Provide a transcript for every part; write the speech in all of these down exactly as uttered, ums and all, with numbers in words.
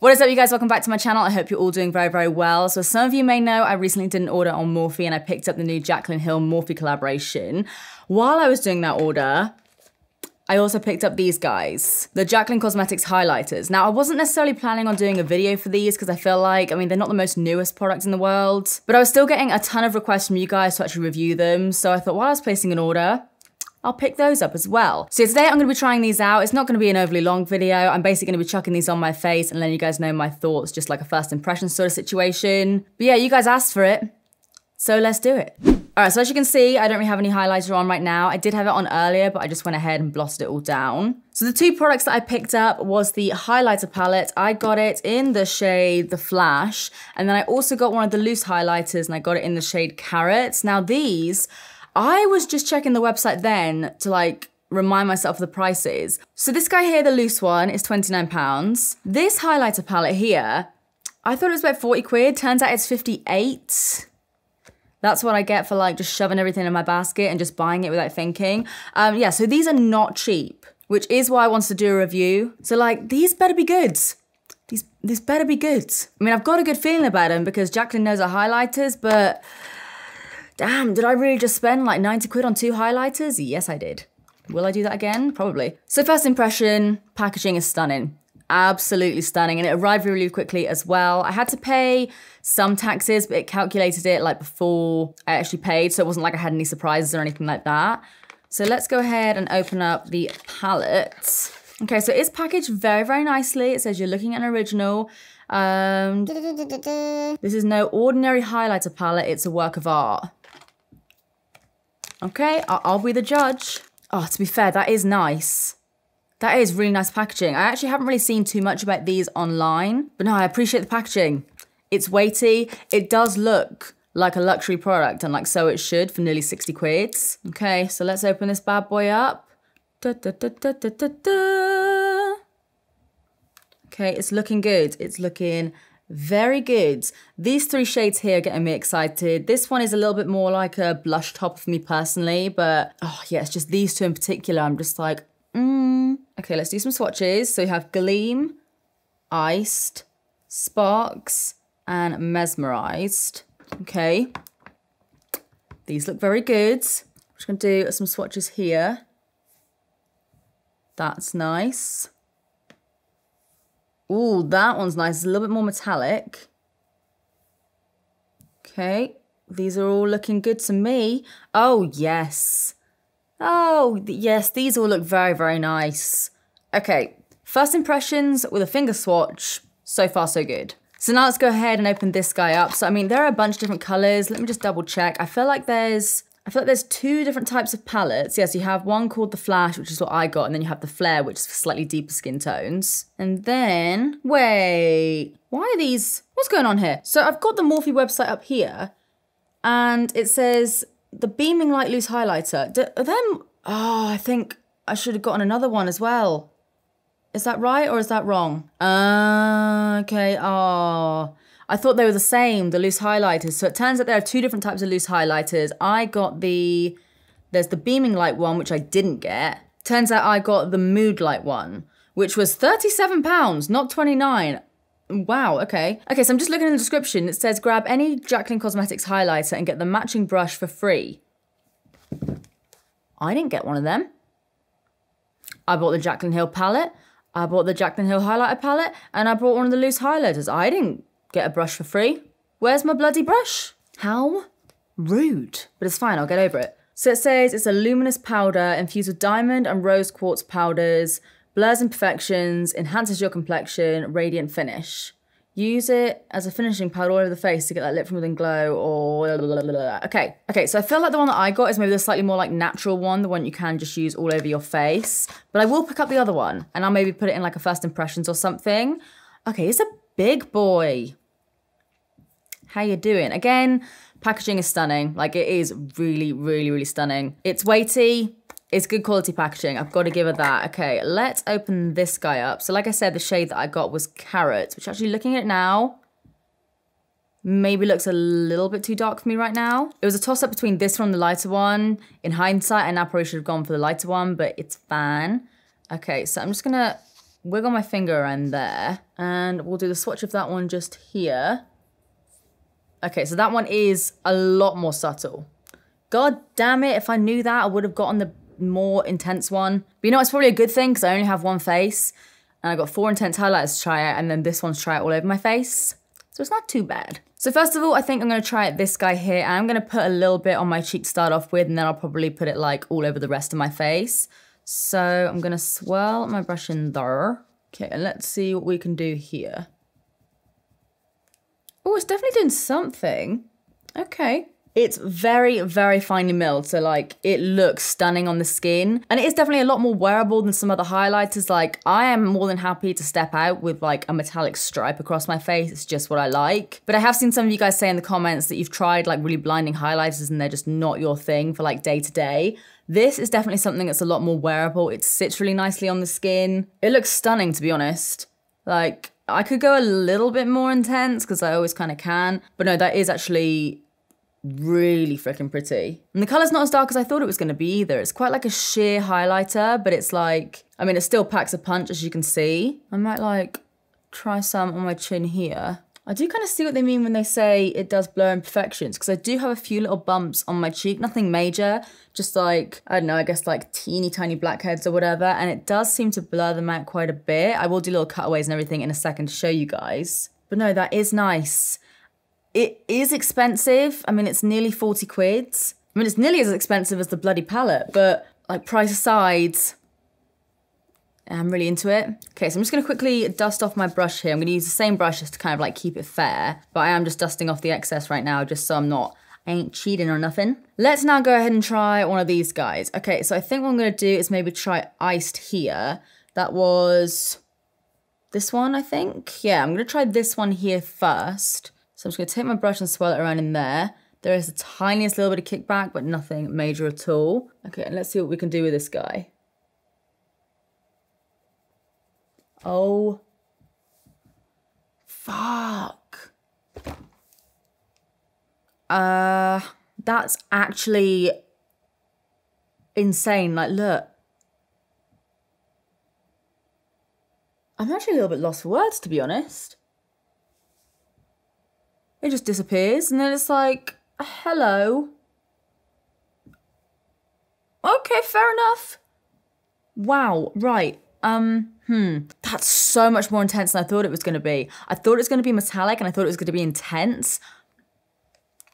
What is up, you guys? Welcome back to my channel. I hope you're all doing very, very well. So some of you may know, I recently did an order on Morphe and I picked up the new Jaclyn Hill Morphe collaboration. While I was doing that order, I also picked up these guys, the Jaclyn Cosmetics highlighters. Now, I wasn't necessarily planning on doing a video for these because I feel like, I mean, they're not the most newest product in the world, but I was still getting a ton of requests from you guys to actually review them. So I thought while I was placing an order, I'll pick those up as well. So today I'm gonna be trying these out. It's not gonna be an overly long video. I'm basically gonna be chucking these on my face and letting you guys know my thoughts, just like a first impression sort of situation. But yeah, you guys asked for it, so let's do it. All right, so as you can see, I don't really have any highlighter on right now. I did have it on earlier, but I just went ahead and blotted it all down. So the two products that I picked up was the highlighter palette. I got it in the shade The Flash, and then I also got one of the loose highlighters and I got it in the shade Carrots. Now these, I was just checking the website then to like remind myself of the prices. So this guy here, the loose one, is twenty-nine pounds. This highlighter palette here, I thought it was about forty quid, turns out it's fifty-eight. That's what I get for like just shoving everything in my basket and just buying it without thinking. Um, yeah, so these are not cheap, which is why I wanted to do a review. So like, these better be good. These, these better be good. I mean, I've got a good feeling about them because Jaclyn knows our highlighters, but damn, did I really just spend like ninety quid on two highlighters? Yes, I did. Will I do that again? Probably. So first impression, packaging is stunning. Absolutely stunning. And it arrived really quickly as well. I had to pay some taxes, but it calculated it like before I actually paid. So it wasn't like I had any surprises or anything like that. So let's go ahead and open up the palette. Okay, so it's packaged very, very nicely. It says you're looking at an original. Um, this is no ordinary highlighter palette. It's a work of art. Okay, I'll be the judge. Oh, to be fair, that is nice. That is really nice packaging. I actually haven't really seen too much about these online, but no, I appreciate the packaging. It's weighty. It does look like a luxury product, and like so it should for nearly sixty quid. Okay, so let's open this bad boy up. Da, da, da, da, da, da, da. Okay, it's looking good. It's looking very good. These three shades here are getting me excited. This one is a little bit more like a blush top for me personally, but oh yeah, it's just these two in particular. I'm just like, mm. Okay, let's do some swatches. So we have Gleam, Iced, Sparks, and Mesmerized. Okay. These look very good. I'm just gonna do some swatches here. That's nice. Ooh, that one's nice. It's a little bit more metallic. Okay, these are all looking good to me. Oh, yes. Oh, yes, these all look very, very nice. Okay, first impressions with a finger swatch. So far, so good. So now let's go ahead and open this guy up. So, I mean, there are a bunch of different colors. Let me just double check. I feel like there's... I feel like there's two different types of palettes. Yes, you have one called The Flash, which is what I got, and then you have The Flare, which is for slightly deeper skin tones. And then, wait, why are these, what's going on here? So I've got the Morphe website up here, and it says the Beaming Light Loose Highlighter. Do, are them, oh, I think I should have gotten another one as well. Is that right, or is that wrong? Uh, okay, oh. I thought they were the same, the loose highlighters. So it turns out there are two different types of loose highlighters. I got the, there's the Beaming Light one, which I didn't get. Turns out I got the Mood Light one, which was thirty-seven pounds, not twenty-nine. Wow, okay. Okay, so I'm just looking in the description. It says, grab any Jaclyn Cosmetics highlighter and get the matching brush for free. I didn't get one of them. I bought the Jaclyn Hill palette. I bought the Jaclyn Hill highlighter palette, and I bought one of the loose highlighters. I didn't get a brush for free. Where's my bloody brush? How rude. But it's fine, I'll get over it. So it says it's a luminous powder infused with diamond and rose quartz powders, blurs imperfections, enhances your complexion, radiant finish. Use it as a finishing powder all over the face to get that lip from within glow or blah, blah, blah, blah. Okay, okay, so I feel like the one that I got is maybe the slightly more like natural one, the one you can just use all over your face. But I will pick up the other one and I'll maybe put it in like a first impressions or something. Okay, it's a big boy. How you doing? Again, packaging is stunning. Like it is really, really, really stunning. It's weighty, it's good quality packaging. I've got to give her that. Okay, let's open this guy up. So like I said, the shade that I got was Carrots, which actually looking at it now, maybe looks a little bit too dark for me right now. It was a toss up between this one and the lighter one. In hindsight, I now probably should have gone for the lighter one, but it's fine. Okay, so I'm just gonna wiggle my finger around there, and we'll do the swatch of that one just here. Okay, so that one is a lot more subtle. God damn it, if I knew that, I would have gotten the more intense one. But you know, it's probably a good thing because I only have one face and I got four intense highlighters to try out, and then this one's to try it all over my face. So it's not too bad. So first of all, I think I'm gonna try it this guy here. I'm gonna put a little bit on my cheek to start off with, and then I'll probably put it like all over the rest of my face. So I'm gonna swirl my brush in there. Okay, and let's see what we can do here. Oh, it's definitely doing something. Okay. It's very, very finely milled, so like it looks stunning on the skin. And it is definitely a lot more wearable than some other highlighters. Like, I am more than happy to step out with like a metallic stripe across my face. It's just what I like. But I have seen some of you guys say in the comments that you've tried like really blinding highlighters and they're just not your thing for like day to day. This is definitely something that's a lot more wearable. It sits really nicely on the skin. It looks stunning, to be honest. Like, I could go a little bit more intense because I always kind of can. But no, that is actually really freaking pretty. And the color's not as dark as I thought it was gonna be either. It's quite like a sheer highlighter, but it's like, I mean, it still packs a punch, as you can see. I might like try some on my chin here. I do kind of see what they mean when they say it does blur imperfections, because I do have a few little bumps on my cheek, nothing major, just like, I don't know, I guess like teeny tiny blackheads or whatever, and it does seem to blur them out quite a bit. I will do little cutaways and everything in a second to show you guys. But no, that is nice. It is expensive. I mean, it's nearly forty quid. I mean, it's nearly as expensive as the bloody palette, but like, price aside, I'm really into it. Okay, so I'm just gonna quickly dust off my brush here. I'm gonna use the same brush just to kind of like keep it fair, but I am just dusting off the excess right now just so I'm not, I ain't cheating or nothing. Let's now go ahead and try one of these guys. Okay, so I think what I'm gonna do is maybe try Iced here. That was this one, I think. Yeah, I'm gonna try this one here first. So I'm just gonna take my brush and swirl it around in there. There is the tiniest little bit of kickback, but nothing major at all. Okay, and let's see what we can do with this guy. Oh, fuck. Uh, that's actually insane. Like, look. I'm actually a little bit lost for words, to be honest. It just disappears, and then it's like, hello. Okay, fair enough. Wow, right, um, hmm. That's so much more intense than I thought it was gonna be. I thought it was gonna be metallic, and I thought it was gonna be intense,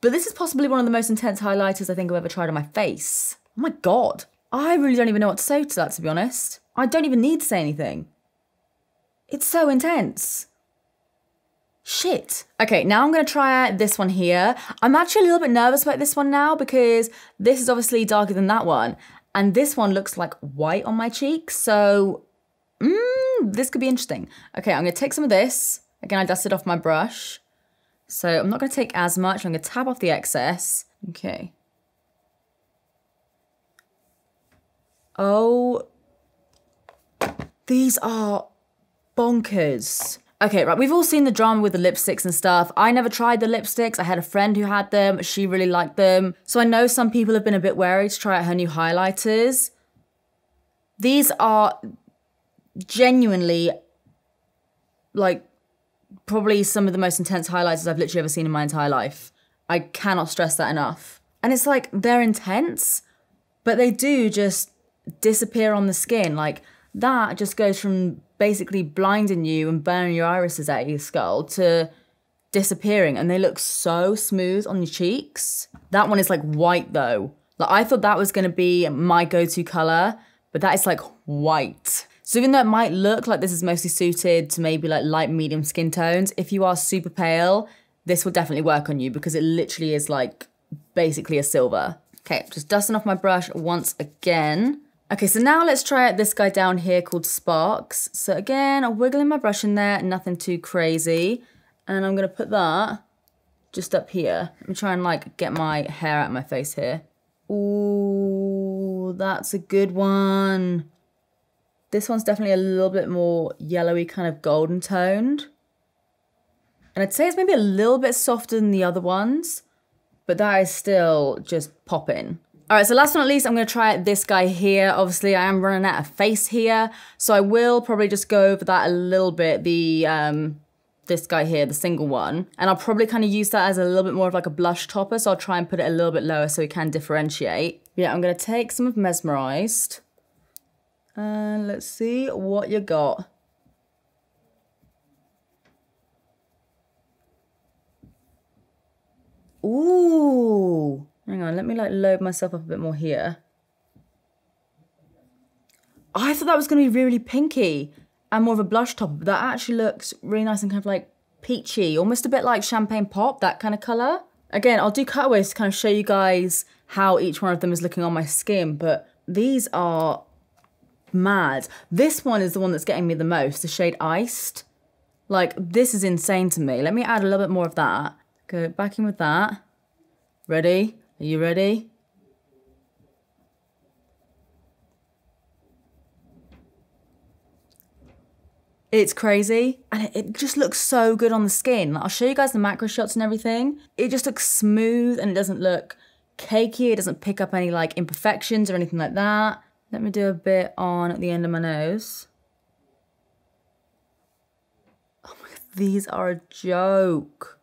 but this is possibly one of the most intense highlighters I think I've ever tried on my face. Oh my God. I really don't even know what to say to that, to be honest. I don't even need to say anything. It's so intense. Shit. Okay, now I'm gonna try out this one here. I'm actually a little bit nervous about this one now because this is obviously darker than that one. And this one looks like white on my cheek, so mm, this could be interesting. Okay, I'm gonna take some of this. Again, I dusted off my brush. So I'm not gonna take as much. I'm gonna tap off the excess. Okay. Oh, these are bonkers. Okay, right, we've all seen the drama with the lipsticks and stuff. I never tried the lipsticks. I had a friend who had them. She really liked them. So I know some people have been a bit wary to try out her new highlighters. These are genuinely, like, probably some of the most intense highlighters I've literally ever seen in my entire life. I cannot stress that enough. And it's like, they're intense, but they do just disappear on the skin. Like, that just goes from basically blinding you and burning your irises out of your skull to disappearing, and they look so smooth on your cheeks. That one is like white though. Like, I thought that was gonna be my go-to color, but that is like white. So even though it might look like this is mostly suited to maybe like light medium skin tones, if you are super pale, this will definitely work on you because it literally is like basically a silver. Okay, just dusting off my brush once again. Okay, so now let's try out this guy down here called Sparks. So again, I'm wiggling my brush in there, nothing too crazy. And I'm gonna put that just up here. I'm trying to like get my hair out of my face here. Ooh, that's a good one. This one's definitely a little bit more yellowy, kind of golden toned. And I'd say it's maybe a little bit softer than the other ones, but that is still just popping. All right, so last but not least, I'm gonna try this guy here. Obviously, I am running out of face here, so I will probably just go over that a little bit, the um, this guy here, the single one. And I'll probably kind of use that as a little bit more of like a blush topper, so I'll try and put it a little bit lower so we can differentiate. Yeah, I'm gonna take some of Mesmerized. And uh, let's see what you got. Ooh. Hang on, let me like load myself up a bit more here. I thought that was gonna be really pinky and more of a blush top, but that actually looks really nice and kind of like peachy, almost a bit like champagne pop, that kind of color. Again, I'll do cutaways to kind of show you guys how each one of them is looking on my skin, but these are mad. This one is the one that's getting me the most, the shade Iced. Like, this is insane to me. Let me add a little bit more of that. Go back in with that. Ready? Are you ready? It's crazy, and it, it just looks so good on the skin. I'll show you guys the macro shots and everything. It just looks smooth, and it doesn't look cakey. It doesn't pick up any like imperfections or anything like that. Let me do a bit on at the end of my nose. Oh my God, these are a joke.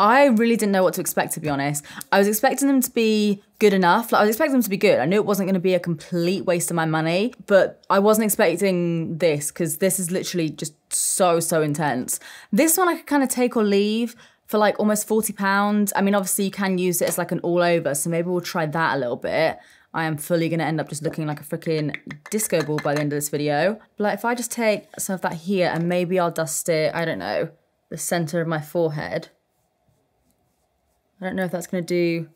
I really didn't know what to expect, to be honest. I was expecting them to be good enough. Like, I was expecting them to be good. I knew it wasn't going to be a complete waste of my money, but I wasn't expecting this because this is literally just so, so intense. This one I could kind of take or leave for like almost forty pounds. I mean, obviously you can use it as like an all over, so maybe we'll try that a little bit. I am fully going to end up just looking like a freaking disco ball by the end of this video. But like, if I just take some of that here and maybe I'll dust it, I don't know, the center of my forehead. I don't know if that's gonna do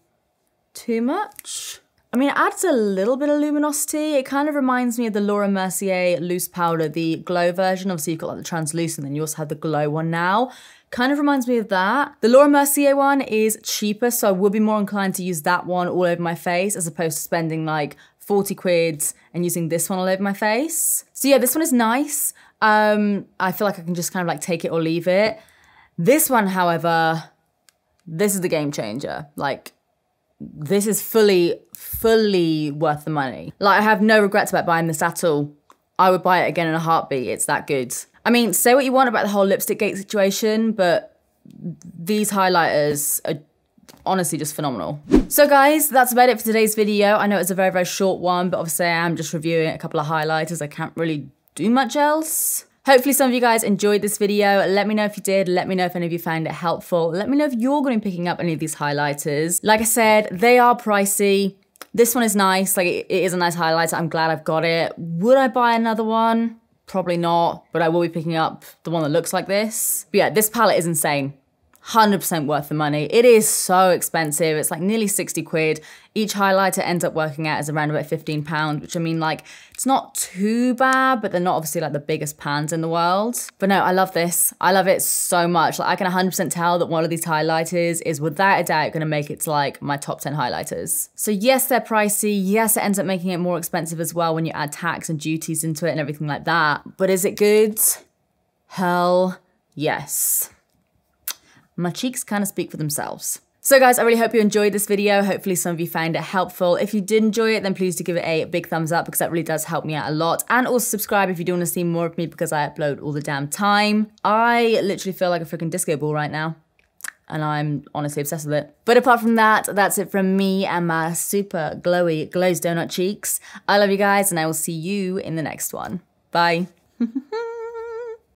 too much. I mean, it adds a little bit of luminosity. It kind of reminds me of the Laura Mercier loose powder, the glow version. Obviously you've got like the translucent, then you also have the glow one now. Kind of reminds me of that. The Laura Mercier one is cheaper, so I would be more inclined to use that one all over my face as opposed to spending like forty quid and using this one all over my face. So yeah, this one is nice. Um, I feel like I can just kind of like take it or leave it. This one, however, this is the game changer. Like, this is fully, fully worth the money. Like, I have no regrets about buying this at all. I would buy it again in a heartbeat. It's that good. I mean, say what you want about the whole lipstick gate situation, but these highlighters are honestly just phenomenal. So guys, that's about it for today's video. I know it's a very, very short one, but obviously I am just reviewing a couple of highlighters. I can't really do much else. Hopefully some of you guys enjoyed this video. Let me know if you did. Let me know if any of you found it helpful. Let me know if you're gonna be picking up any of these highlighters. Like I said, they are pricey. This one is nice, like it is a nice highlighter. I'm glad I've got it. Would I buy another one? Probably not, but I will be picking up the one that looks like this. But yeah, this palette is insane. one hundred percent worth the money. It is so expensive. It's like nearly sixty quid. Each highlighter ends up working out as around about fifteen pounds, which I mean, like, it's not too bad, but they're not obviously like the biggest pans in the world. But no, I love this. I love it so much. Like, I can one hundred percent tell that one of these highlighters is without a doubt gonna make it to like my top ten highlighters. So yes, they're pricey. Yes, it ends up making it more expensive as well when you add tax and duties into it and everything like that. But is it good? Hell yes. My cheeks kind of speak for themselves. So guys, I really hope you enjoyed this video. Hopefully some of you found it helpful. If you did enjoy it, then please do give it a big thumbs up because that really does help me out a lot. And also subscribe if you do want to see more of me because I upload all the damn time. I literally feel like a freaking disco ball right now. And I'm honestly obsessed with it. But apart from that, that's it from me and my super glowy glows donut cheeks. I love you guys and I will see you in the next one. Bye.